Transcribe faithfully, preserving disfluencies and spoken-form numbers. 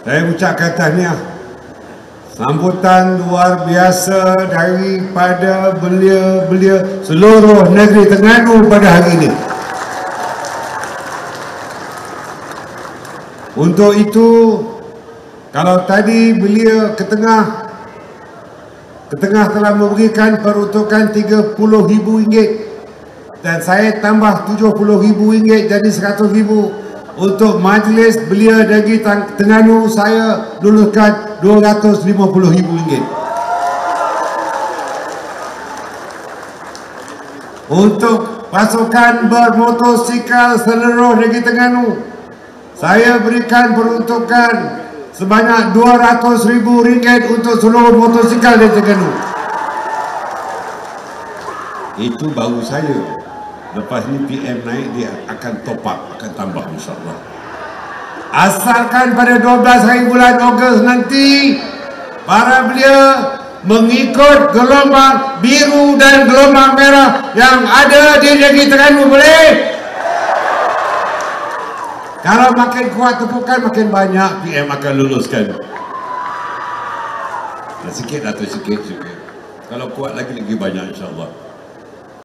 Saya ucapkannya sambutan luar biasa daripada belia-belia seluruh negeri Terengganu pada hari ini. Untuk itu, kalau tadi belia ke tengah ke tengah telah memberikan peruntukan tiga puluh ribu ringgit dan saya tambah tujuh puluh ribu ringgit jadi seratus ribu ringgit. Untuk majlis belia negeri Terengganu saya luluskan dua ratus lima puluh ribu ringgit. Untuk pasukan bermotosikal seluruh negeri Terengganu saya berikan peruntukan sebanyak dua ratus ribu ringgit untuk seluruh motosikal di Terengganu. Itu baru saya. Lepas ni P M naik, dia akan top up, akan tambah insyaAllah. Asalkan pada dua belas hari bulan Ogos nanti para belia mengikut gelombang biru dan gelombang merah yang ada di negeri Terengganu, boleh? Kalau makin kuat tepukan, makin banyak P M akan luluskan. Sikit atau sikit-sikit. Kalau kuat lagi, lagi banyak insyaAllah.